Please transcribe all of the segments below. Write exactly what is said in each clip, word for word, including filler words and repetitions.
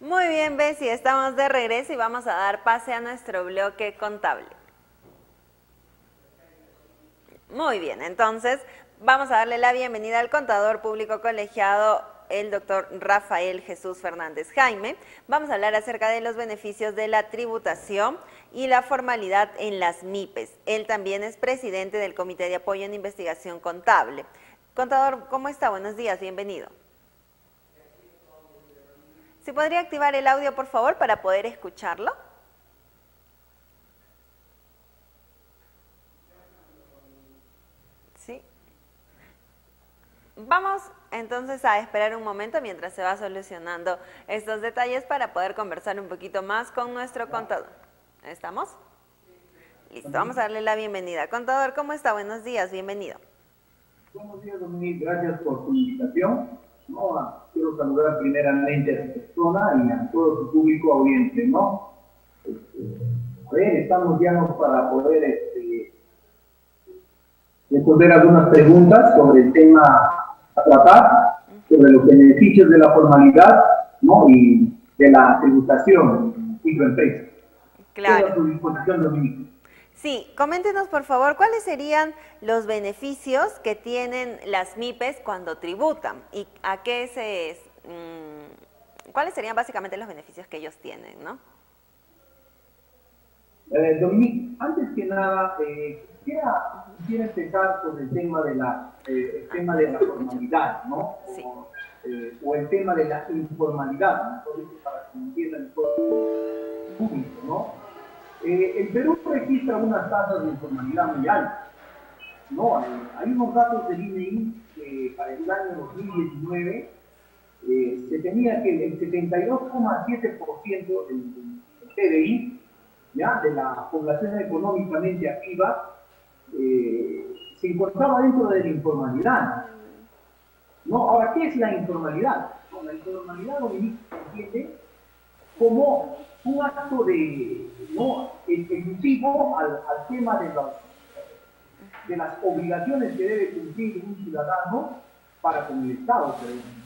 Muy bien, Bessie, estamos de regreso y vamos a dar pase a nuestro bloque contable. Muy bien, entonces vamos a darle la bienvenida al contador público colegiado, el doctor Rafael Jesús Hernández Jaime. Vamos a hablar acerca de los beneficios de la tributación y la formalidad en las MIPES. Él también es presidente del Comite de Apoyo en Investigación Contable. Contador, ¿cómo está? Buenos días, bienvenido. ¿Se podría activar el audio, por favor, para poder escucharlo? Sí. Vamos entonces a esperar un momento mientras se va solucionando estos detalles para poder conversar un poquito más con nuestro contador. ¿Estamos? Listo, vamos a darle la bienvenida. Contador, ¿cómo está? Buenos días, bienvenido. Buenos días, Dominique. Gracias por tu invitación. No, quiero saludar primeramente a su persona y a todo su público audiente, ¿no? Este, a ver, estamos llanos para poder este, responder algunas preguntas sobre el tema a tratar, sobre los beneficios de la formalidad, ¿no? Y de la tributación microempresa. Claro. A su disposición, Dominique. Sí, coméntenos por favor, ¿cuáles serían los beneficios que tienen las MIPES cuando tributan? ¿Y a qué se es? Mmm, ¿Cuáles serían básicamente los beneficios que ellos tienen, no? Eh, Dominique, antes que nada, eh, quisiera, quisiera empezar con el tema de la, eh, el tema de la formalidad, ¿no? Sí. O, eh, o el tema de la informalidad, ¿no? Entonces, para que entiendan el público, ¿no? Eh, el Perú registra unas tasas de informalidad muy altas. No, hay, hay unos datos del I N E I que para el año dos mil diecinueve eh, se tenía que el setenta y dos coma siete por ciento del P B I, ¿ya? De la población económicamente activa, eh, se encontraba dentro de la informalidad. No, ahora, ¿qué es la informalidad? Bueno, la informalidad, Dominique, se entiende como un acto de, ¿no? Exclusivo al, al tema de, la, de las obligaciones que debe cumplir un ciudadano para con el Estado,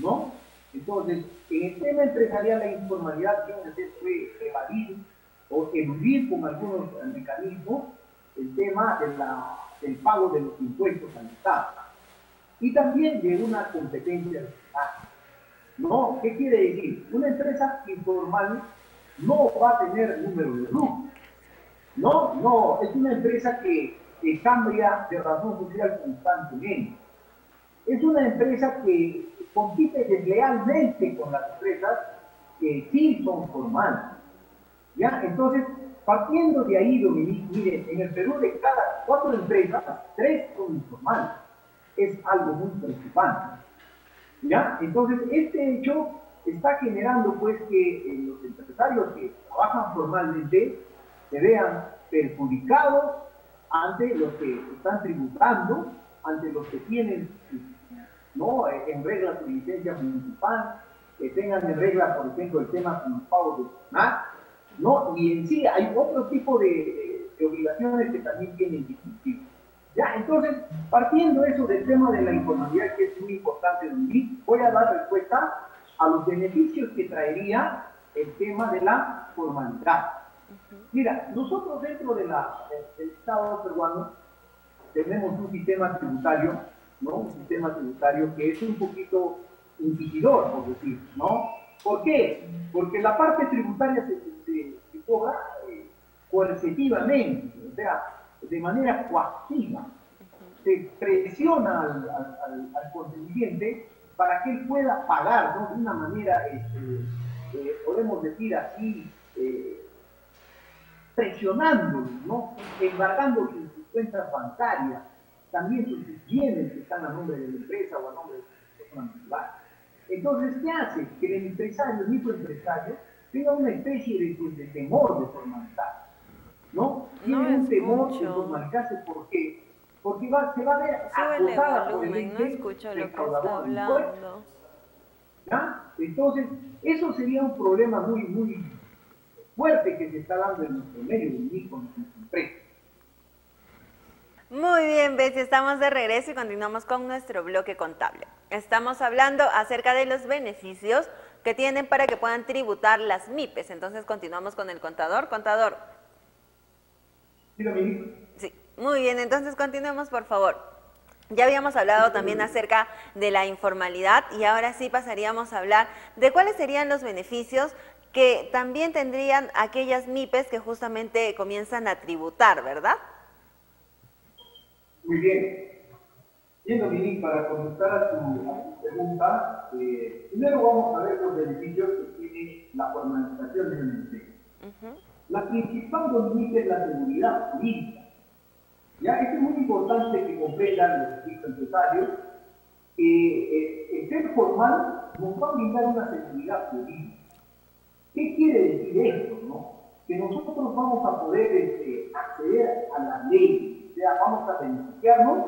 ¿no? Entonces, en el tema empresarial, la informalidad tiene que ser evadir o eludir con algunos mecanismos el tema de la, del pago de los impuestos al Estado y también de una competencia fiscal, ¿no? ¿Qué quiere decir? Una empresa informal no va a tener número de RUC. No, no, es una empresa que, que cambia de razón social constantemente. Es una empresa que compite deslealmente con las empresas que sí son formales. ¿Ya? Entonces, partiendo de ahí, Dominique, miren, en el Perú de cada cuatro empresas, tres son informales. Es algo muy preocupante. ¿Ya? Entonces, este hecho está generando pues que eh, los empresarios que trabajan formalmente se vean perjudicados ante los que están tributando, ante los que tienen, ¿no? En regla su licencia municipal, que tengan en regla, por ejemplo, el tema con los pagos de SUNAT, ¿no? Y en sí hay otro tipo de, de obligaciones que también tienen que cumplir. Ya, entonces, partiendo eso del tema de la informalidad, que es muy importante, voy a dar respuesta a los beneficios que traería el tema de la formalidad. Mira, nosotros dentro de la, del Estado peruano tenemos un sistema tributario, ¿no? Un sistema tributario que es un poquito inquisidor, por decir, ¿no? ¿Por qué? Porque la parte tributaria se, se, se cobra eh, coercitivamente, o sea, de manera coactiva. Se presiona al, al, al contribuyente para que él pueda pagar, ¿no? De una manera, este, eh, podemos decir así, eh, presionándolo, ¿no? Embargando sus cuentas bancarias, también sus bienes que están a nombre de la empresa o a nombre de la persona particular. Entonces, ¿qué hace? Que el empresario, el microempresario, tenga una especie de, pues, de temor de formalidad, ¿no? Tiene no un temor mucho de formalidad, ¿por qué? Porque va, se va a ver acosada por el ente, no escucho lo que está hablando. ¿Ya? Entonces, eso sería un problema muy, muy fuerte que se está dando en nuestro medio, en nuestra empresa. Muy bien, Betsy, estamos de regreso y continuamos con nuestro bloque contable. Estamos hablando acerca de los beneficios que tienen para que puedan tributar las MIPES. Entonces, continuamos con el contador. Contador. Sí, Dominique. Sí, muy bien. Entonces, continuemos, por favor. Ya habíamos hablado también acerca de la informalidad y ahora sí pasaríamos a hablar de cuáles serían los beneficios que también tendrían aquellas MIPES que justamente comienzan a tributar, ¿verdad? Muy bien. Bien, Dominique, para contestar a tu pregunta, eh, primero vamos a ver los beneficios que tiene la formalización de la empresa. Uh-huh. La principal beneficio es la seguridad jurídica. Ya, esto es muy importante que comprendan los empresarios. Eh, eh, el ser formal nos va a brindar una seguridad jurídica. ¿Qué quiere decir esto? ¿No? Que nosotros vamos a poder este, acceder a las leyes, o sea, vamos a beneficiarnos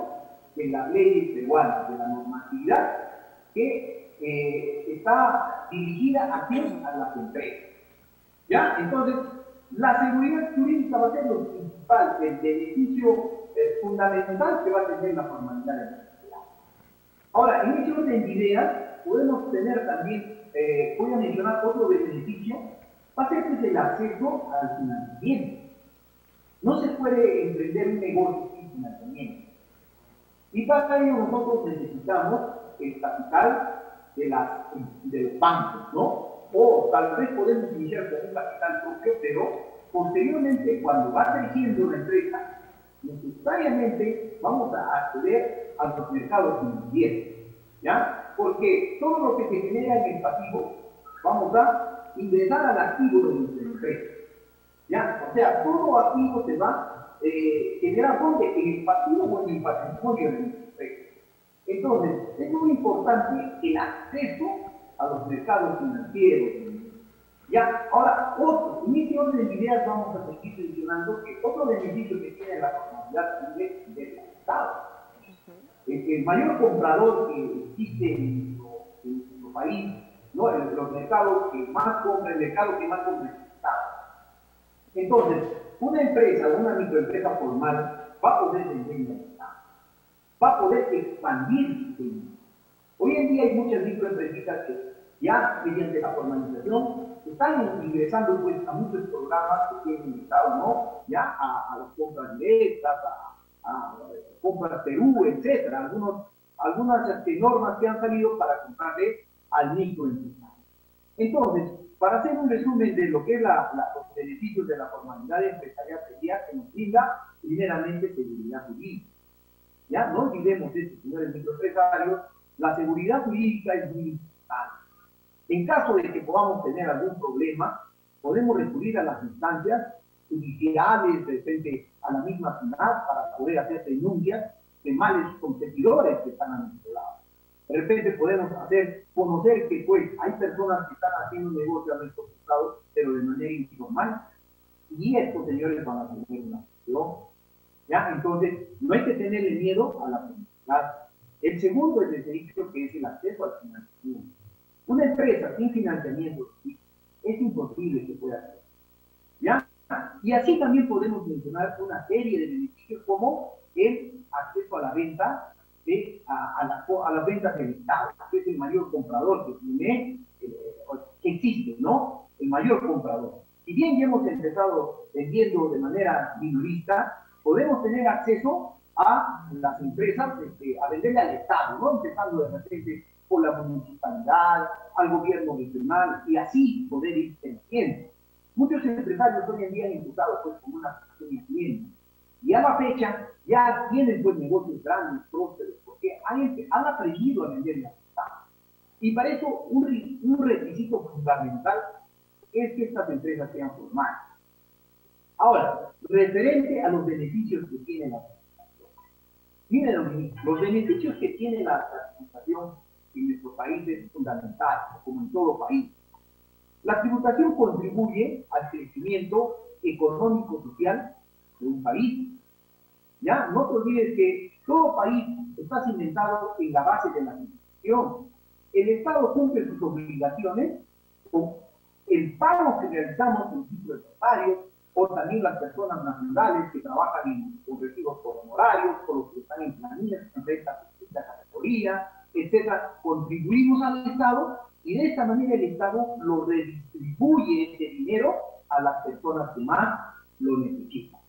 de las leyes peruanas, de la normatividad que eh, está dirigida a quién, a las empresas. ¿Ya? Entonces, la seguridad jurídica va a ser lo principal, el beneficio fundamental que va a tener la formalidad de la sociedad. Ahora, en este orden de ideas, podemos tener también, eh, voy a mencionar otro beneficio, va a ser que es el acceso al financiamiento. No se puede emprender un negocio sin financiamiento. Y para ello nosotros necesitamos el capital de, las, de los bancos, ¿no? O tal vez podemos iniciar con un capital propio, pero posteriormente, cuando va creciendo una empresa, necesariamente vamos a acceder a los mercados financieros, ¿ya? Porque todo lo que se genera en el pasivo, vamos a ingresar al activo de nuestra empresa, ¿ya? O sea, todo activo se va a eh, generar donde en el pasivo o en el patrimonio de nuestra empresa. Entonces, es muy importante el acceso a los mercados financieros. Ya, ahora, otro, en este orden de ideas vamos a seguir mencionando que otro beneficio que tiene la formalidad es del Estado. Uh-huh. el, el mayor comprador que existe en nuestro, en nuestro país, ¿no? El, los mercados que más compra, el mercado que más compra es el Estado. Entonces, una empresa, una microempresa formal, va a poder vender al Estado, va a poder expandir su negocio. Hoy en día hay muchas microempresas que ya mediante la formalización están ingresando pues, a muchos programas que tienen el Estado, ¿no? Ya a, a las compras directas, a, a, a compras Perú, etcétera. Algunos, algunas normas que han salido para comprarle al microempresario. Entonces, para hacer un resumen de lo que es la, la, los beneficios de la formalidad empresarial sería que nos brinda primeramente seguridad jurídica. Ya no olvidemos esto, señores microempresarios, la seguridad jurídica es muy importante. En caso de que podamos tener algún problema, podemos recurrir a las instancias judiciales, de repente a la misma SUNAT, para poder hacer denuncias de males competidores que están a nuestro lado. De repente podemos hacer conocer que pues, hay personas que están haciendo negocio a nuestro estado, pero de manera informal, y estos señores van a tener una sanción. ¿Ya? Entonces, no hay que tenerle miedo a la comunidad. El segundo es el derecho que es el acceso al financiamiento. Una empresa sin financiamiento es imposible que pueda hacer. ¿Ya? Y así también podemos mencionar una serie de beneficios como el acceso a la venta, de, a, a, la, a las ventas del Estado, que es el mayor comprador que tiene, eh, que existe, ¿no? El mayor comprador. Si bien ya hemos empezado vendiendo de manera minorista, podemos tener acceso a las empresas, este, a venderle al Estado, ¿no? Empezando de repente por la municipalidad, al gobierno regional, y así poder ir creciendo. Muchos empresarios hoy en día han imputado pues, con una pequeña tienda, y a la fecha ya tienen pues, negocios grandes, prósperos, porque han, han aprendido a vender la Estado. Y para eso un, un requisito fundamental es que estas empresas sean formales. Ahora, referente a los beneficios que tiene la administración. Miren, los beneficios que tiene la administración en nuestro país es fundamental, como en todo país. La tributación contribuye al crecimiento económico-social de un país. Ya, no te olvides que todo país está cimentado en la base de la tributación. El Estado cumple sus obligaciones con el pago que realizamos en títulos empresarios o también las personas naturales que trabajan en objetivos honorarios, por los que están en planillas, en rentas de distintas categorías, etcétera, contribuimos al Estado y de esta manera el Estado lo redistribuye ese dinero a las personas que más lo necesitan.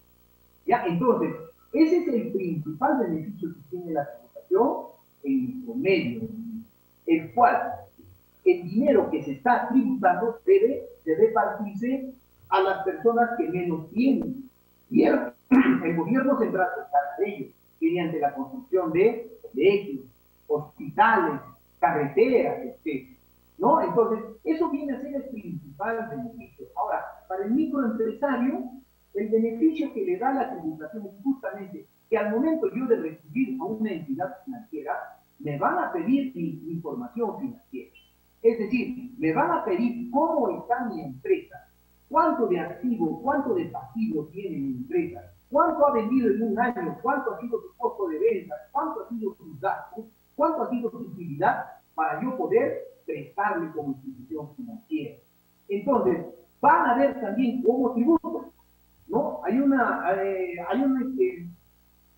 ¿Ya? Entonces, ese es el principal beneficio que tiene la tributación en nuestro medio, el cual el dinero que se está tributando debe de repartirse a las personas que menos tienen. Y el, el gobierno central está de ellos, mediante la construcción de colegios, hospitales, carreteras, etcétera, ¿no? Entonces, eso viene a ser el principal beneficio. Ahora, para el microempresario, el beneficio que le da la tributación es justamente que al momento yo de recibir a una entidad financiera, me van a pedir mi información financiera. Es decir, me van a pedir cómo está mi empresa, cuánto de activo, cuánto de pasivo tiene mi empresa, cuánto ha vendido en un año, cuánto ha sido su costo de venta, cuánto ha sido sus gastos, cuánto ha sido su utilidad, para yo poder prestarle como institución financiera. Entonces, van a ver también como tributos, ¿no? Hay una, eh, hay una, eh,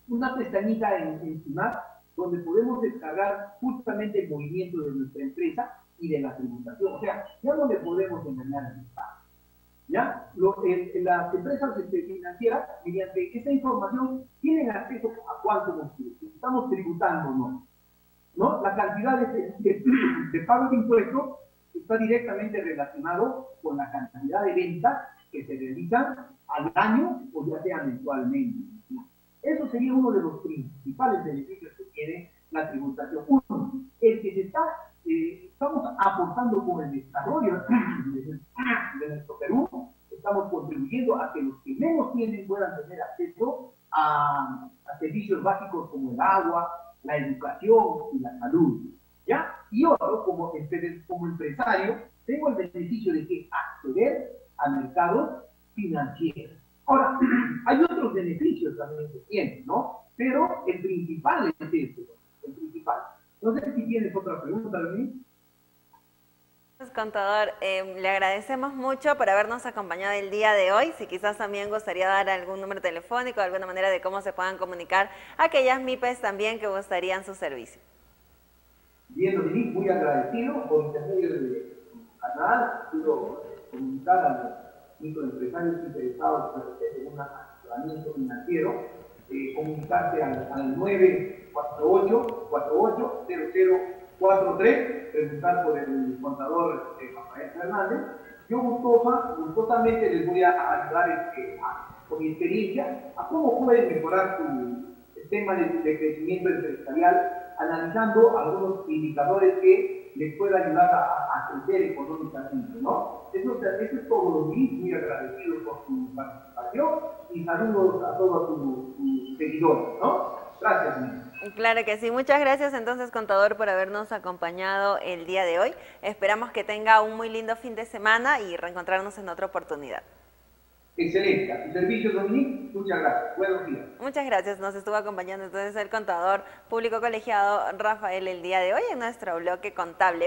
una pestañita en, en SUNAT donde podemos descargar justamente el movimiento de nuestra empresa y de la tributación. O sea, ya no le podemos engañar al Estado. ¿Ya? Lo, el, las empresas financieras, mediante esta información, tienen acceso a cuánto nos estamos tributando o no. ¿No? La cantidad de, de, de pago de impuestos está directamente relacionado con la cantidad de ventas que se realizan al año o ya sea mensualmente. ¿No? Eso sería uno de los principales beneficios que tiene la tributación. Uno, el que se está, eh, estamos aportando con el desarrollo de nuestro Perú, estamos contribuyendo a que los que menos tienen puedan tener acceso a, a servicios básicos como el agua, la educación y la salud, ¿ya? Y otro, como, como empresario, tengo el beneficio de que acceder al mercado financiero. Ahora, hay otros beneficios también que tienen, ¿no? Pero el principal es este, el principal. No sé si tienes otra pregunta, Dominique. Contador, eh, le agradecemos mucho por habernos acompañado el día de hoy. Si quizás también gustaría dar algún número telefónico, alguna manera de cómo se puedan comunicar a aquellas MIPES también que gustarían su servicio. Bien, Dominique, muy agradecido por intermedio de canal. Quiero comunicar a los empresarios interesados en un asesoramiento financiero, eh, comunicarse al, al nueve cuatro ocho, cuatro ocho cero cero cuatro tres, preguntar por el contador eh, Rafael Hernández. Yo gustosa, gustosamente les voy a ayudar eh, a, con mi experiencia a cómo pueden mejorar su, el tema de, de crecimiento empresarial, analizando algunos indicadores que les puedan ayudar a, a crecer económicamente, ¿no? Eso, eso es todo, muy, muy agradecido por su participación y saludos a todos sus seguidores, ¿no? Gracias, mi. Claro que sí, muchas gracias entonces, contador, por habernos acompañado el día de hoy. Esperamos que tenga un muy lindo fin de semana y reencontrarnos en otra oportunidad. Excelente, a tu servicio, Dominique, muchas gracias, buenos días. Muchas gracias, nos estuvo acompañando entonces el contador público colegiado Rafael el día de hoy en nuestro bloque contable.